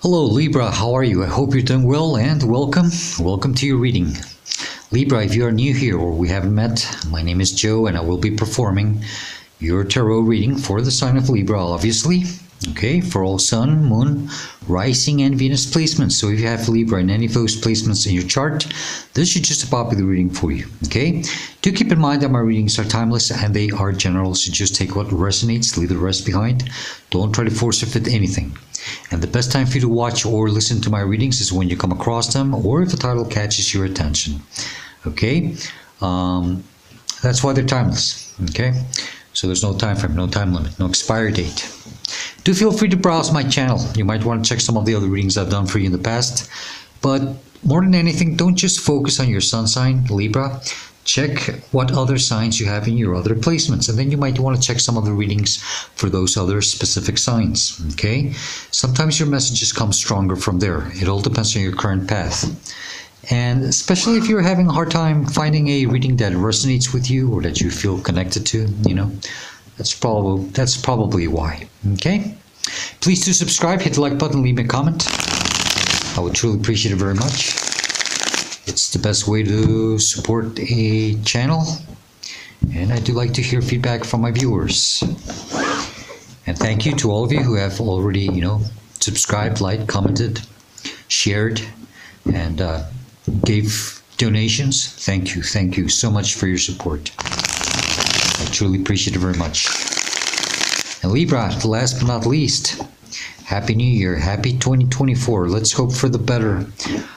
Hello Libra, how are you? I hope you're doing well and welcome to your reading. Libra, if you are new here or we haven't met, my name is Joe and I will be performing your tarot reading for the sign of Libra, obviously. Okay, for all Sun, Moon, Rising and Venus placements. So if you have Libra in any of those placements in your chart, this is just a popular reading for you. Okay, do keep in mind that my readings are timeless and they are general, so just take what resonates, leave the rest behind. Don't try to force or fit anything. And the best time for you to watch or listen to my readings is when you come across them or if the title catches your attention. Okay, that's why they're timeless. Okay, so there's no time frame, no time limit, no expiry date. Do feel free to browse my channel. You might want to check some of the other readings I've done for you in the past. But more than anything, don't just focus on your sun sign, Libra. Check what other signs you have in your other placements, and then you might want to check some of the readings for those other specific signs. Okay, sometimes your messages come stronger from there. It all depends on your current path, and especially if you're having a hard time finding a reading that resonates with you or that you feel connected to, you know, that's probably why. Okay, please do subscribe, hit the like button, leave me a comment. I would truly appreciate it very much. It's the best way to support a channel, and I do like to hear feedback from my viewers. And thank you to all of you who have already, you know, subscribed, liked, commented, shared, and gave donations. Thank you so much for your support. I truly appreciate it very much. And Libra, last but not least, Happy New Year, happy 2024. Let's hope for the better.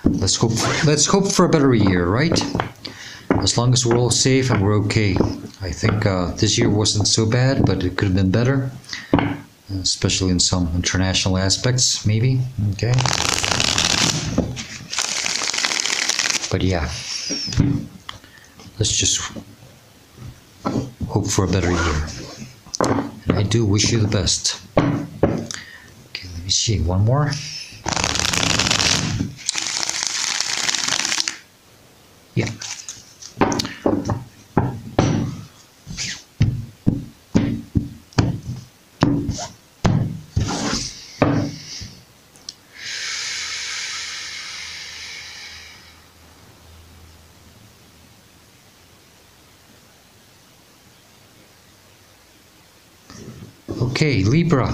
Let's hope for a better year, right? As long as we're all safe and we're okay. I think this year wasn't so bad, but it could have been better, especially in some international aspects, maybe. Okay. But yeah, let's just hope for a better year. And I do wish you the best. See, one more. Yeah. Okay, Libra.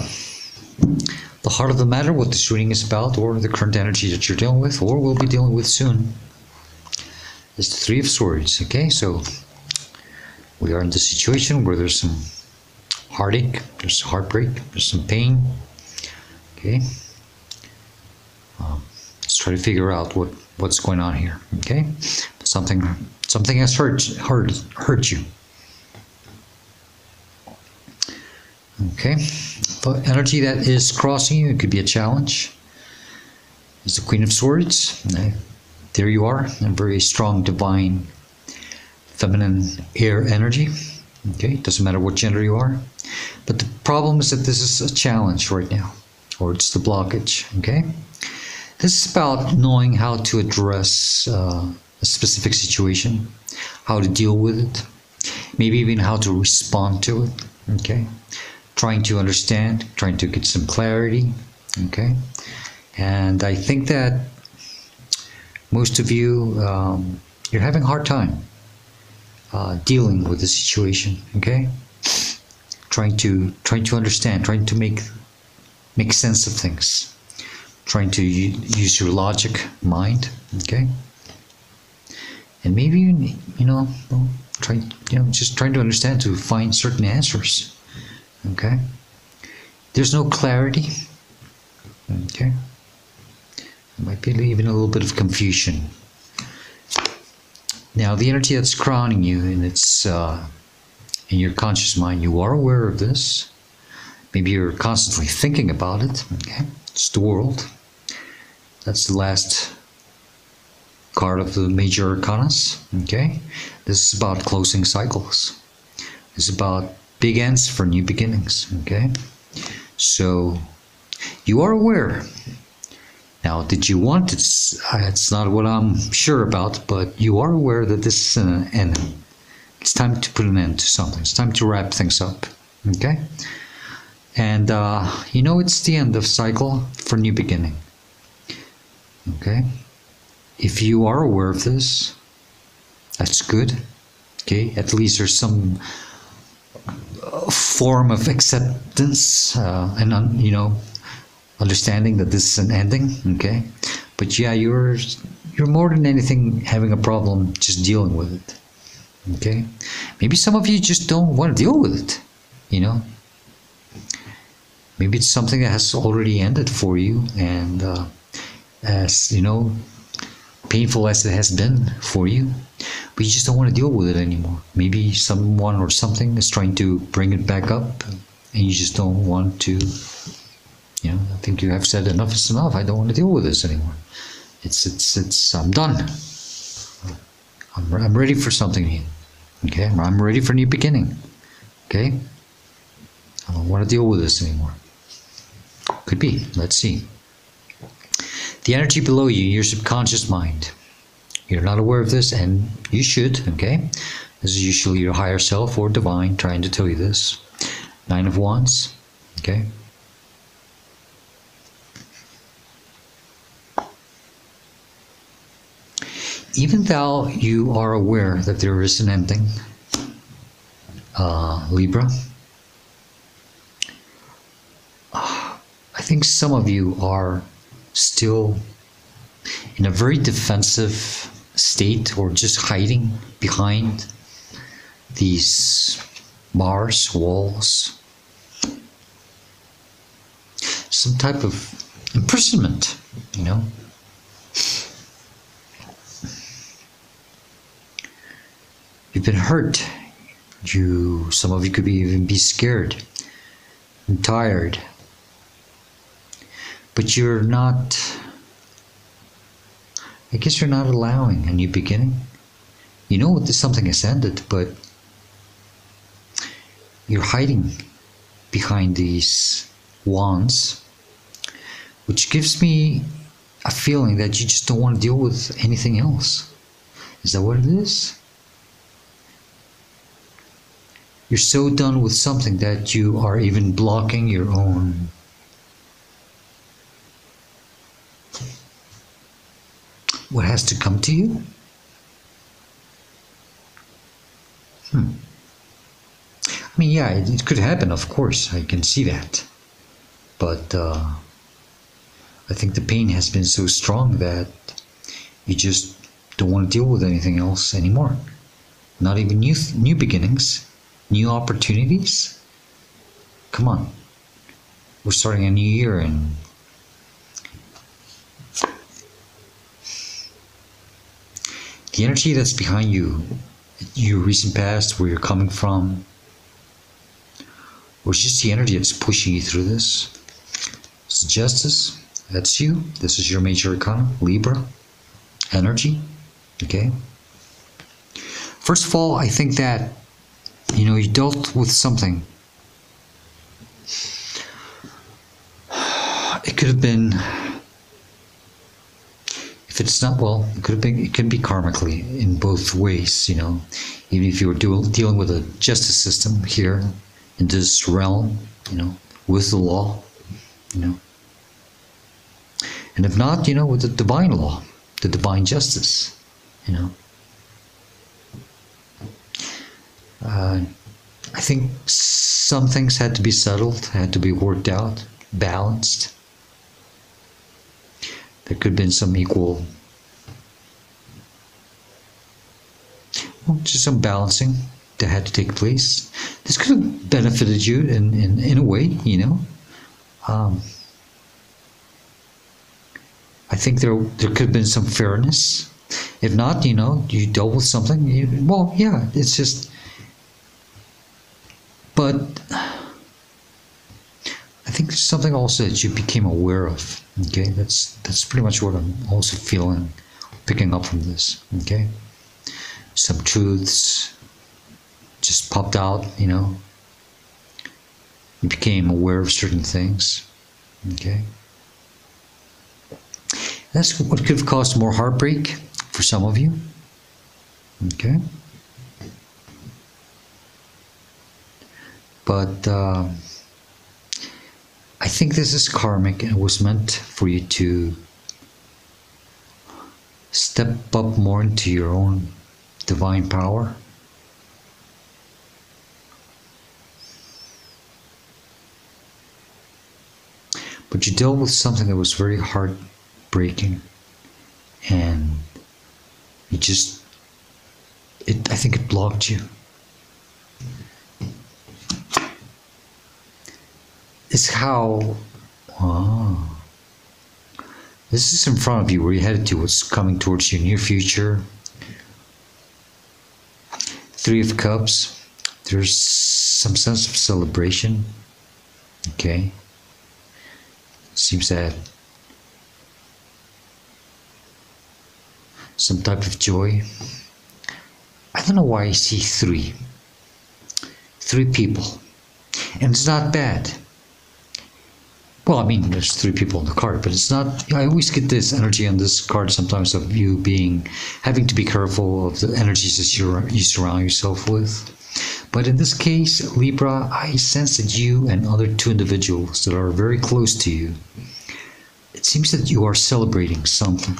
The heart of the matter, what this reading is about, or the current energy that you're dealing with, or will be dealing with soon, is the Three of Swords. Okay, so we are in the situation where there's some heartache, there's heartbreak, there's some pain. Okay, let's try to figure out what's going on here. Okay, something has hurt you. Okay, the energy that is crossing you, it could be a challenge, is the Queen of Swords. There you are, a very strong divine feminine air energy. Okay, it doesn't matter what gender you are, but the problem is that this is a challenge right now, or it's the blockage. Okay, this is about knowing how to address a specific situation, how to deal with it, maybe even how to respond to it. Okay, trying to understand, trying to get some clarity. Okay, and I think that most of you, you're having a hard time dealing with the situation. Okay, trying to understand, trying to make sense of things, trying to use your logic, mind. Okay, and maybe even, you know, just trying to understand, to find certain answers. Okay, there's no clarity. Okay, there might be even a little bit of confusion. Now the energy that's crowning you, and it's in your conscious mind, you are aware of this, maybe you're constantly thinking about it. Okay, it's the World. That's the last card of the major arcana. Okay, this is about closing cycles, it's about big ends for new beginnings. Okay, so you are aware. Now, did you want it? It's not what I'm sure about, but you are aware that this is an end. It's time to put an end to something. It's time to wrap things up. Okay, and you know, it's the end of cycle for new beginning. Okay, if you are aware of this, that's good. Okay, at least there's some form of acceptance and you know, understanding that this is an ending. Okay, but yeah, you're more than anything having a problem just dealing with it. Okay, maybe some of you just don't want to deal with it, you know. Maybe it's something that has already ended for you, and as you know, painful as it has been for you, but you just don't want to deal with it anymore. Maybe someone or something is trying to bring it back up, and you just don't want to, you know. I think you have said enough is enough. I don't want to deal with this anymore. It's I'm done. I'm ready for something new. Okay, I'm ready for a new beginning. Okay, I don't want to deal with this anymore. Could be. Let's see. The energy below you, your subconscious mind. You're not aware of this, and you should. Okay, this is usually your higher self or divine trying to tell you this. 9 of Wands. Okay. Even though you are aware that there is an ending, Libra, I think some of you are still in a very defensive state, or just hiding behind these bars, walls, some type of imprisonment, you know. You've been hurt. Some of you could even be scared and tired, but you're not. I guess you're not allowing a new beginning. You know that something has ended, but you're hiding behind these wands, which gives me a feeling that you just don't want to deal with anything else. Is that what it is? You're so done with something that you are even blocking your own what has to come to you? I mean, yeah, it could happen, of course. I can see that. But I think the pain has been so strong that you just don't want to deal with anything else anymore. Not even new beginnings. New opportunities? Come on. We're starting a new year, and the energy that's behind you, your recent past, where you're coming from, or just the energy that's pushing you through this. It's Justice. That's you. This is your major arcana, Libra. Energy. Okay. First of all, I think that you know, you dealt with something. It could have been, if it's not, well, it could have been, it can be karmically in both ways, you know. Even if you were dealing with a justice system here in this realm, you know, with the law, you know. And if not, you know, with the divine law, the divine justice, you know. I think some things had to be settled, had to be worked out, balanced. There could have been some equal, well, just some balancing that had to take place. This could have benefited you in a way, you know. I think there could have been some fairness. If not, you know, you dealt with something. Well, yeah, it's just. But I think there's something also that you became aware of. Okay, that's pretty much what I'm also feeling, picking up from this. Okay, some truths just popped out. You know, you became aware of certain things. Okay, that's what could have caused more heartbreak for some of you. Okay. But I think this is karmic, and it was meant for you to Step up more into your own divine power. But you dealt with something that was very heartbreaking, and you just, I think it blocked you. It's how, this is in front of you, where you're headed to, what's coming towards you, near future. Three of Cups, there's some sense of celebration, okay? Seems that some type of joy. I don't know why I see three. Three people. And it's not bad. Well, I mean, there's three people on the card, but it's not... I always get this energy on this card sometimes of you being... having to be careful of the energies that you surround yourself with. But in this case, Libra, I sense that you and other two individuals that are very close to you, it seems that you are celebrating something.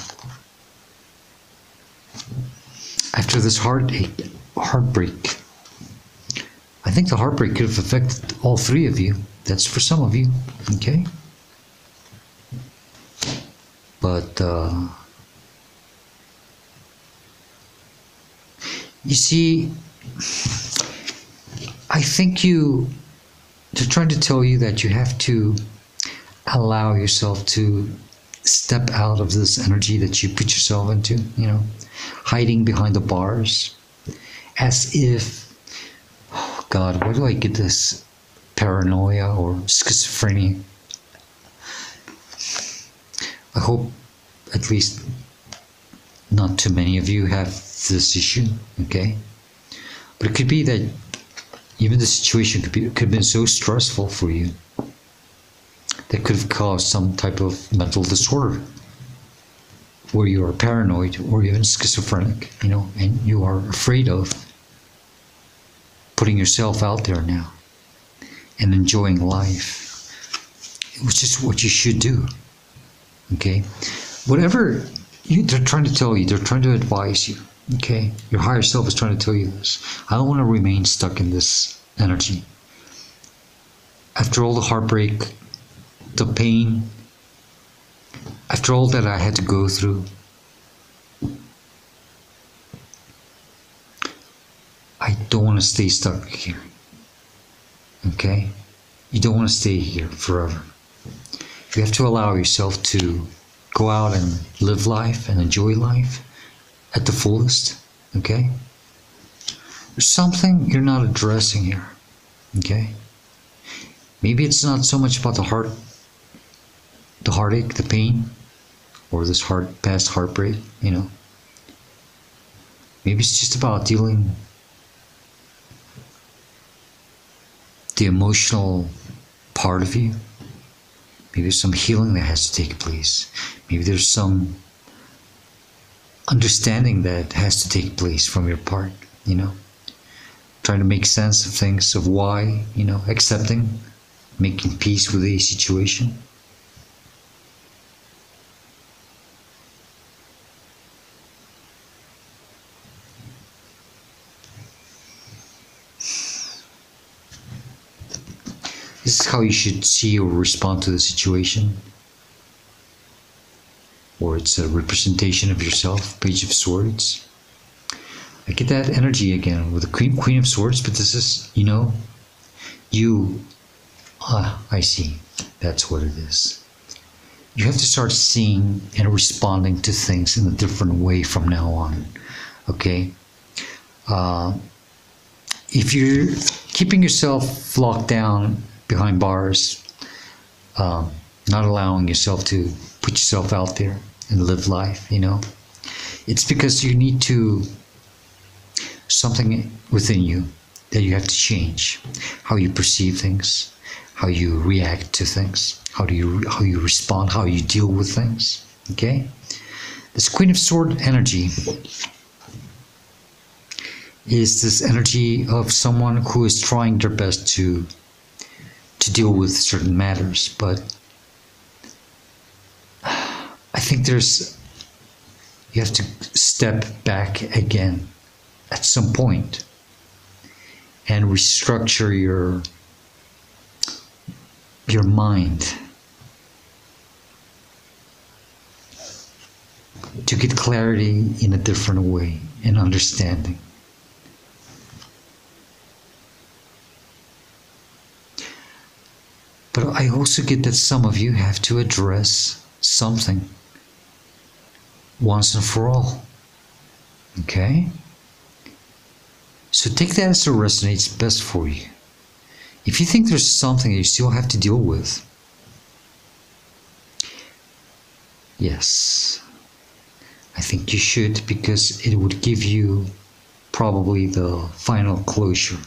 After this heartbreak, I think the heartbreak could have affected all three of you. That's for some of you, okay? But, you see... I think they're trying to tell you that you have to allow yourself to step out of this energy that you put yourself into, you know, hiding behind the bars, as if, oh God, where do I get this paranoia or schizophrenia? I hope at least not too many of you have this issue, okay? But it could be that even the situation could have been so stressful for you that could have caused some type of mental disorder where you are paranoid or even schizophrenic, you know, and you are afraid of putting yourself out there now and enjoying life, which is what you should do, okay? Whatever they're trying to tell you, they're trying to advise you. Okay, your higher self is trying to tell you this. I don't want to remain stuck in this energy. After all the heartbreak, the pain, after all that I had to go through, I don't want to stay stuck here. Okay? You don't want to stay here forever. You have to allow yourself to go out and live life and enjoy life at the fullest, okay? There's something you're not addressing here, okay? Maybe it's not so much about the heartache, the pain, or this past heartbreak, you know? Maybe it's just about dealing the emotional part of you. Maybe there's some healing that has to take place. Maybe there's some understanding that has to take place from your part, you know, trying to make sense of things, of why, you know, accepting, making peace with a situation. This is how you should see or respond to the situation. Or it's a representation of yourself, Page of Swords. I get that energy again with the Queen of Swords, but this is, you know, you, I see, that's what it is. You have to start seeing and responding to things in a different way from now on, okay? If you're keeping yourself locked down behind bars, not allowing yourself to put yourself out there and live life, you know, it's because you need to, something within you that you have to change. How you perceive things, how you react to things, how you respond, how you deal with things, okay? This Queen of Swords energy is this energy of someone who is trying their best to deal with certain matters, but I think there's, You have to step back again at some point and restructure your mind to get clarity in a different way and understanding. But I also get that some of you have to address something once and for all. Okay? So take the answer that resonates best for you. If you think there's something that you still have to deal with, yes, I think you should, because it would give you probably the final closure.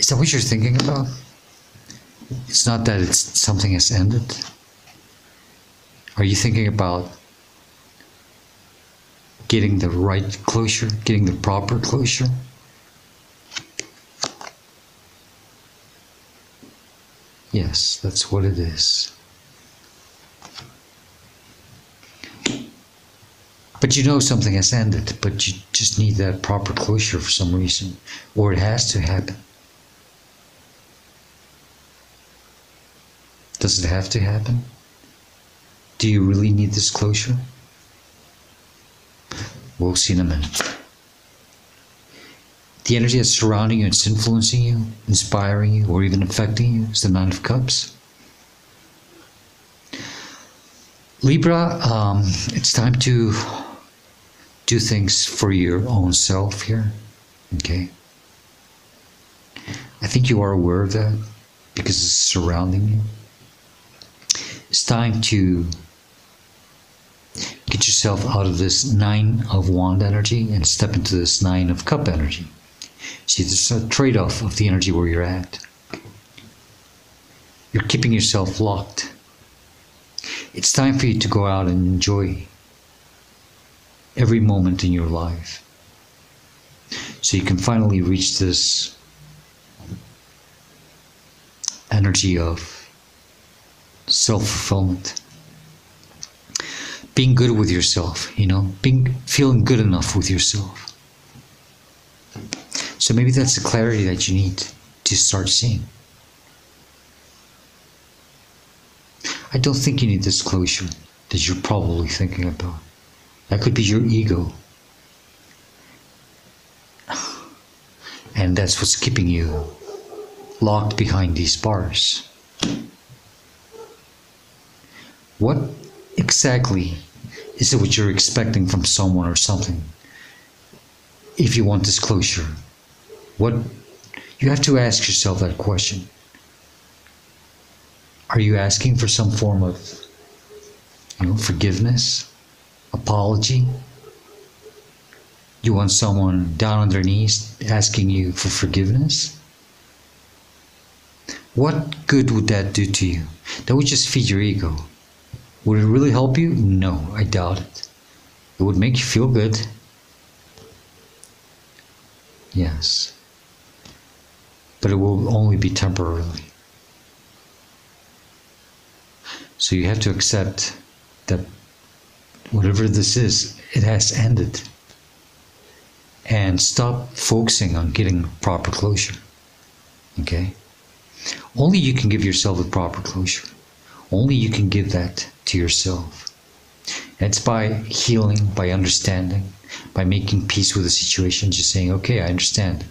Is that what you're thinking about? It's not that it's something has ended. Are you thinking about getting the right closure, getting the proper closure? Yes, that's what it is. But you know something has ended, but you just need that proper closure for some reason, or it has to happen. Does it have to happen? Do you really need this closure? We'll see in a minute. The energy that's surrounding you, it's influencing you, inspiring you, or even affecting you is the Nine of Cups. Libra, it's time to do things for your own self here. Okay. I think you are aware of that because it's surrounding you. It's time to get yourself out of this Nine of Wand energy and step into this Nine of Cup energy. See, there's a trade-off of the energy where you're at. You're keeping yourself locked. It's time for you to go out and enjoy every moment in your life, so you can finally reach this energy of self-fulfillment, being good with yourself, you know, feeling good enough with yourself. So maybe that's the clarity that you need to start seeing. I don't think you need this closure that you're probably thinking about. That could be your ego, and that's what's keeping you locked behind these bars. What exactly is it what you're expecting from someone or something? If you want disclosure, what you have to ask yourself that question. Are you asking for some form of, you know, forgiveness, apology? You want someone down on their knees asking you for forgiveness? What good would that do to you? That would just feed your ego. Would it really help you? No, I doubt it. It would make you feel good. Yes. But it will only be temporarily. So you have to accept that whatever this is, it has ended. And stop focusing on getting proper closure. Okay? Only you can give yourself the proper closure. Only you can give that to yourself. And it's by healing, by understanding, by making peace with the situation, just saying, okay, I understand.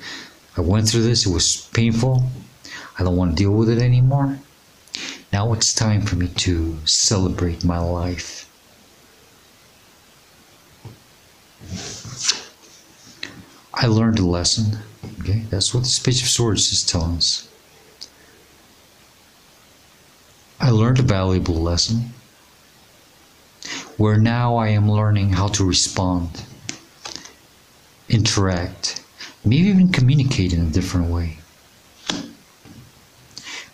I went through this, it was painful. I don't want to deal with it anymore. Now it's time for me to celebrate my life. I learned a lesson. Okay, that's what this Page of Swords is telling us. I learned a valuable lesson, where now I am learning how to respond, interact, maybe even communicate in a different way.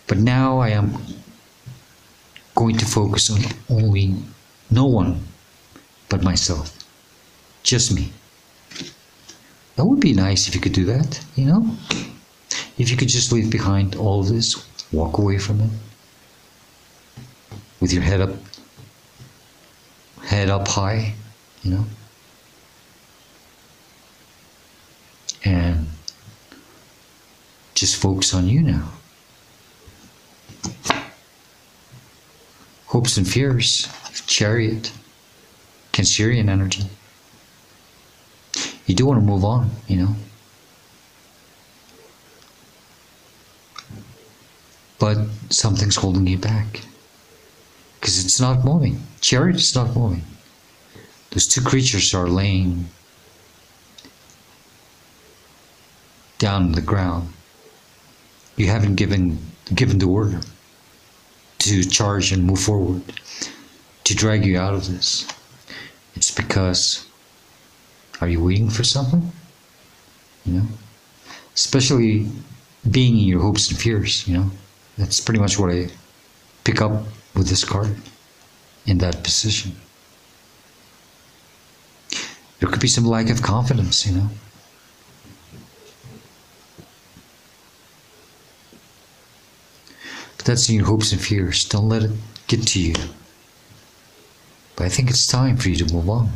But now I am going to focus on only no one but myself, just me. That would be nice if you could do that, you know? If you could just leave behind all this, walk away from it, with your head up, head up high, you know, and just focus on you now. Hopes and fears, Chariot, Cancerian energy. You do want to move on, you know. But something's holding you back, because it's not moving. Chariot is not moving. Those two creatures are laying down on the ground. You haven't given the order to charge and move forward, to drag you out of this. It's because, are you waiting for something? You know, especially being in your hopes and fears, you know. That's pretty much what I pick up with this card in that position. There could be some lack of confidence, you know. But that's in your hopes and fears. Don't let it get to you. But I think it's time for you to move on.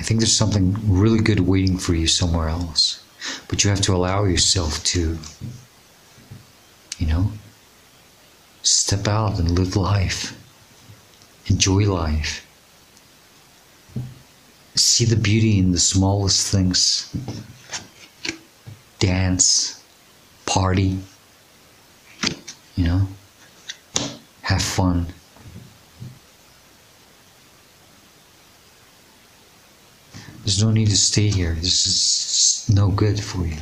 I think there's something really good waiting for you somewhere else. But you have to allow yourself to, you know, step out and live life. Enjoy life. See the beauty in the smallest things. Dance, party, you know, have fun. There's no need to stay here. This is no good for you.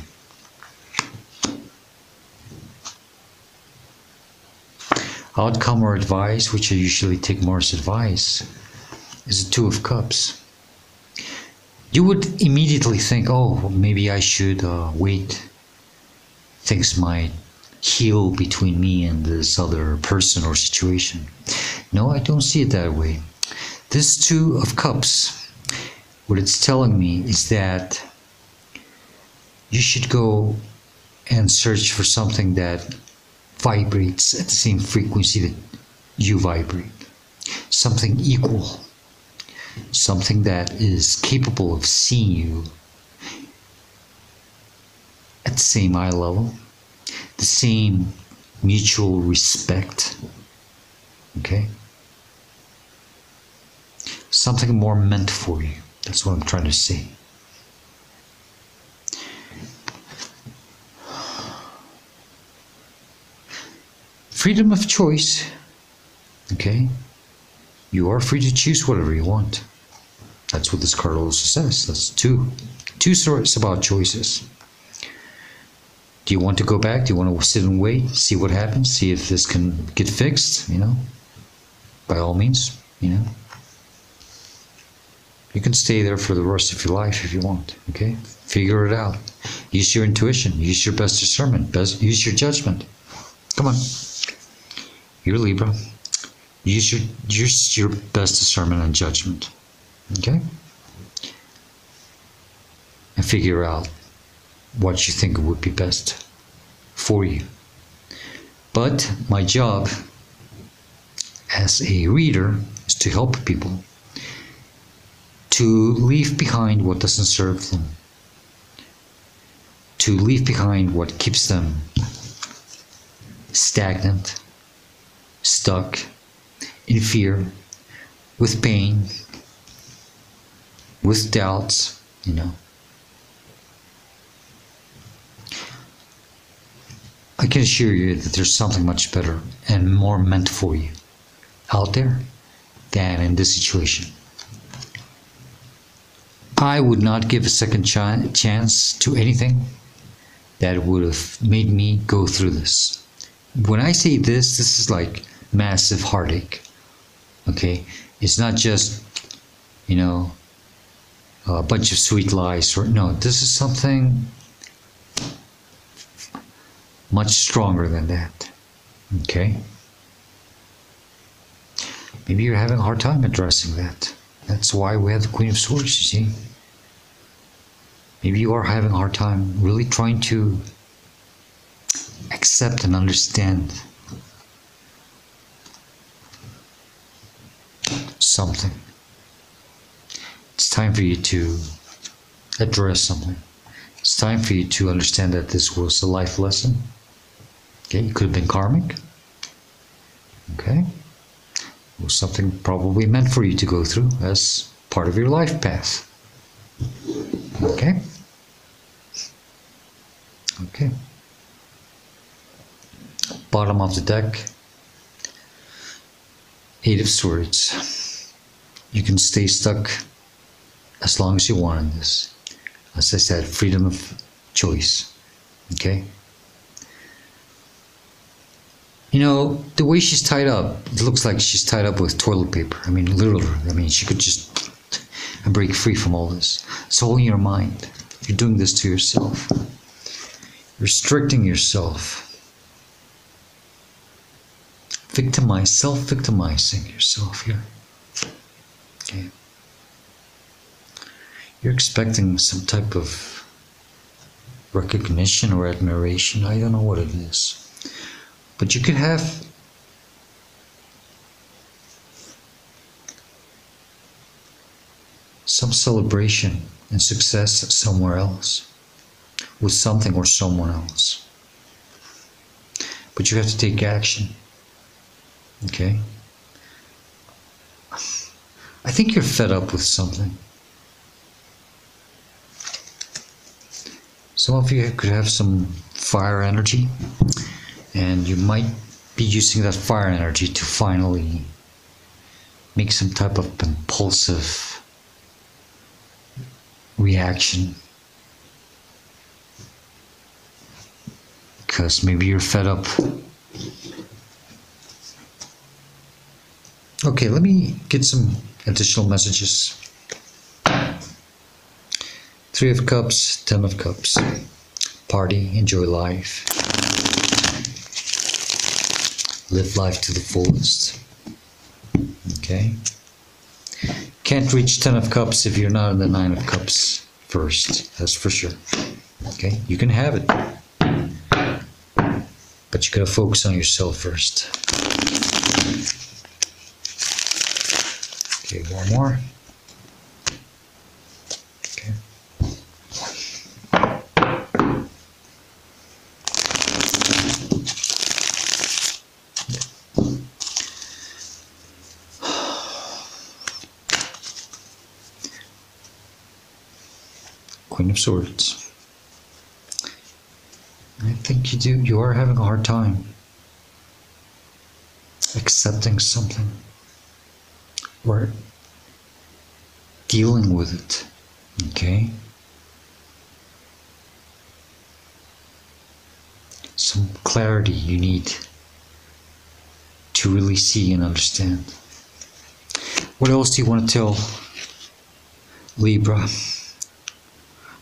Outcome or advice, which I usually take more as advice, is the Two of Cups. You would immediately think, oh, maybe I should wait. Things might heal between me and this other person or situation. No, I don't see it that way. This Two of Cups, what it's telling me is that you should go and search for something that vibrates at the same frequency that you vibrate. Something equal. Something that is capable of seeing you at the same eye level. The same mutual respect. Okay? Something more meant for you. That's what I'm trying to say. Freedom of choice. Okay? You are free to choose whatever you want. That's what this card also says. That's two. Two sorts about choices. Do you want to go back? Do you want to sit and wait? See what happens? See if this can get fixed? You know? By all means, you know? You can stay there for the rest of your life if you want, okay? Figure it out. Use your intuition. Use your best discernment. Use your judgment. Come on. You're Libra. Use your best discernment and judgment, okay? And figure out what you think would be best for you. But my job as a reader is to help people to leave behind what doesn't serve them, to leave behind what keeps them stagnant, stuck, in fear, with pain, with doubts, you know. I can assure you that there's something much better and more meant for you out there than in this situation. I would not give a second chance to anything that would have made me go through this. When I say this, this is like massive heartache, okay? It's not just, you know, a bunch of sweet lies. Or no, this is something much stronger than that, okay? Maybe you're having a hard time addressing that. That's why we have the Queen of Swords, you see. Maybe you are having a hard time really trying to accept and understand something. It's time for you to address something. It's time for you to understand that this was a life lesson. Okay, it could have been karmic. Okay, it was something probably meant for you to go through as part of your life path. Okay. Okay. Bottom of the deck, Eight of Swords. You can stay stuck as long as you want in this. As I said, freedom of choice. Okay. You know, the way she's tied up, it looks like she's tied up with toilet paper. I mean, literally. I mean, she could just break free from all this. It's all in your mind. You're doing this to yourself. Restricting yourself. Self-victimizing yourself here. Okay. You're expecting some type of recognition or admiration. I don't know what it is. But you could have some celebration and success somewhere else, with something or someone else. But you have to take action. Okay? I think you're fed up with something. Some of you could have some fire energy, and you might be using that fire energy to finally make some type of impulsive reaction, because maybe you're fed up. Okay, let me get some additional messages. Three of Cups, Ten of Cups. Party, enjoy life. Live life to the fullest. Okay. Can't reach Ten of Cups if you're not in the Nine of Cups first. That's for sure. Okay, you can have it, but you gotta focus on yourself first. Okay, one more. Okay. Queen of Swords. I think you are having a hard time accepting something or dealing with it. Okay? Some clarity you need to really see and understand. What else do you want to tell Libra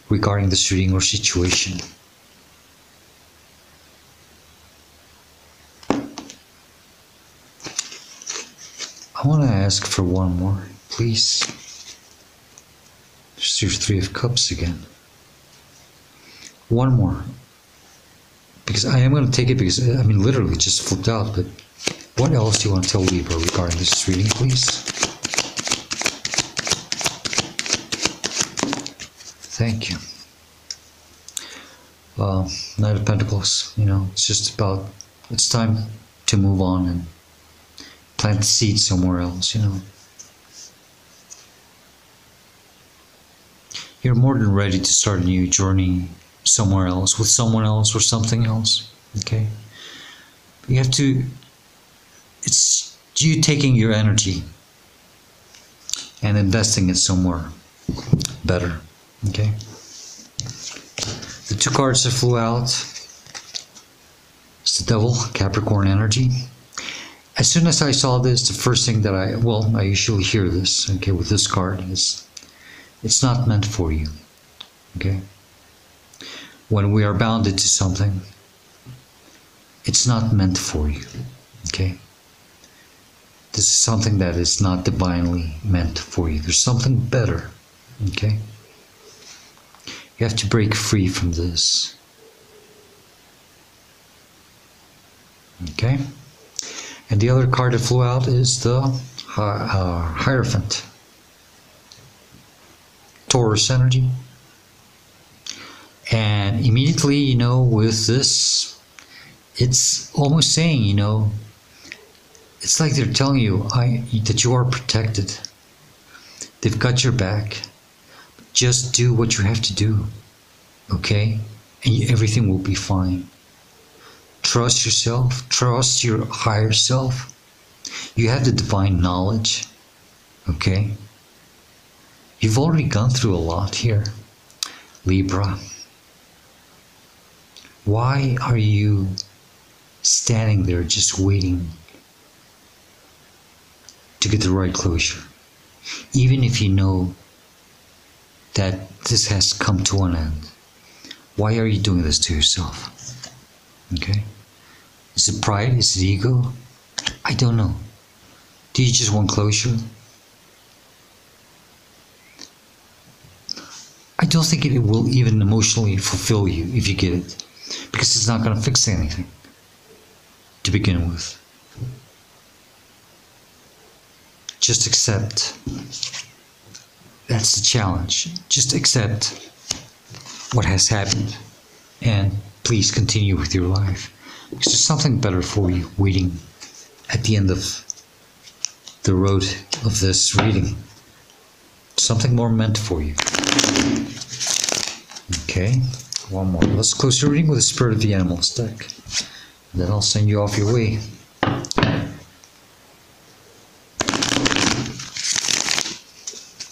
regarding the shooting or situation? I want to ask for one more, please. Just your Three of Cups again. One more. Because I am going to take it, because I mean literally just flipped out, but what else do you want to tell Libra regarding this reading, please? Thank you. Knight of Pentacles, you know, it's just about, it's time to move on and plant the seed somewhere else, you know. You're more than ready to start a new journey somewhere else, with someone else or something else, okay? You have to, it's you taking your energy and investing it somewhere better, okay? The two cards that flew out, it's the Devil, Capricorn energy. As soon as I saw this, the first thing that I usually hear this, okay, with this card is, it's not meant for you, okay? When we are bounded to something, it's not meant for you, okay? This is something that is not divinely meant for you. There's something better, okay? You have to break free from this, okay? And the other card that flew out is the Hierophant, Taurus energy. And immediately, you know, with this, it's almost saying, you know, it's like they're telling you that you are protected. They've got your back. Just do what you have to do, okay? And everything will be fine. Trust yourself. Trust your higher self. You have the divine knowledge, okay? You've already gone through a lot here, Libra. Why are you standing there just waiting to get the right closure? Even if you know that this has come to an end, why are you doing this to yourself? Okay? Is it pride? Is it ego? I don't know. Do you just want closure? I don't think it will even emotionally fulfill you if you get it, because it's not going to fix anything to begin with. Just accept. That's the challenge. Just accept what has happened and please continue with your life, because there's something better for you waiting at the end of the road of this reading. Something more meant for you. Okay. One more. Let's close your reading with the Spirit of the Animals deck. Then I'll send you off your way.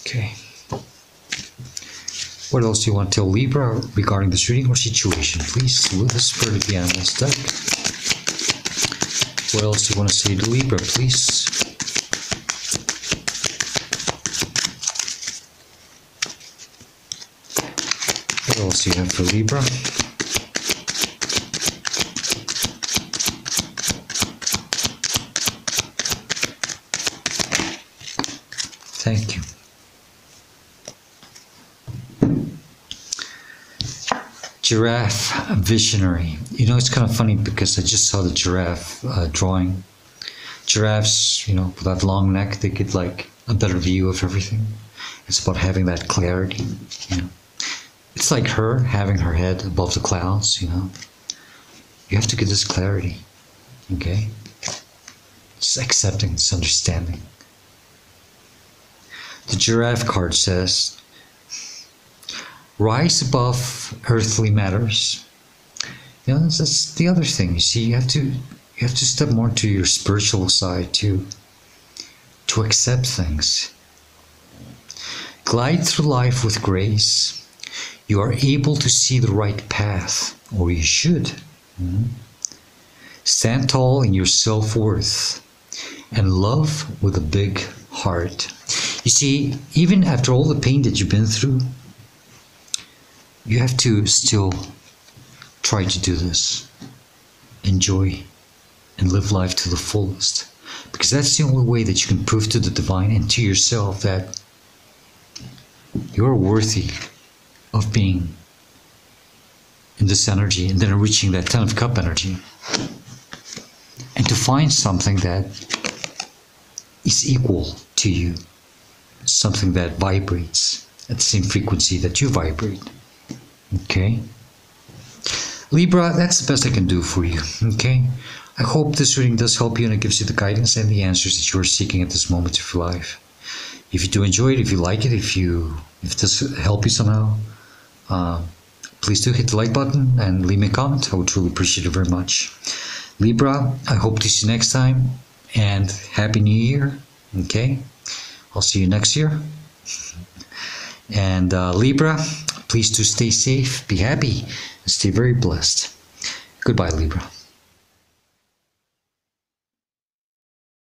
Okay. What else do you want to tell Libra regarding this reading or situation? Please salute the Spirit of the Animals deck. What else do you want to say to Libra, please? What else do you have for Libra? Thank you. Giraffe visionary. You know, it's kind of funny because I just saw the giraffe drawing. Giraffes, you know, with that long neck, they get like a better view of everything. It's about having that clarity, you know. It's like her having her head above the clouds, you know. You have to get this clarity, okay? It's accepting, it's understanding. The giraffe card says, rise above earthly matters. You know, that's the other thing. You see, you have to step more to your spiritual side to accept things. Glide through life with grace. You are able to see the right path, or you should. Stand tall in your self-worth and love with a big heart. You see, even after all the pain that you've been through, you have to still try to do this. Enjoy and live life to the fullest, because that's the only way that you can prove to the divine and to yourself that you're worthy of being in this energy and then reaching that Ten of Cups energy, and to find something that is equal to you, something that vibrates at the same frequency that you vibrate. Okay, Libra, that's the best I can do for you. Okay, I hope this reading does help you and it gives you the guidance and the answers that you are seeking at this moment of your life. If you do enjoy it, if you like it, if this helped you somehow, please do hit the like button and leave me a comment. I would truly appreciate it very much. Libra, I hope to see you next time, and Happy New Year. Okay, I'll see you next year. And Libra, please do stay safe, be happy, and stay very blessed. Goodbye, Libra.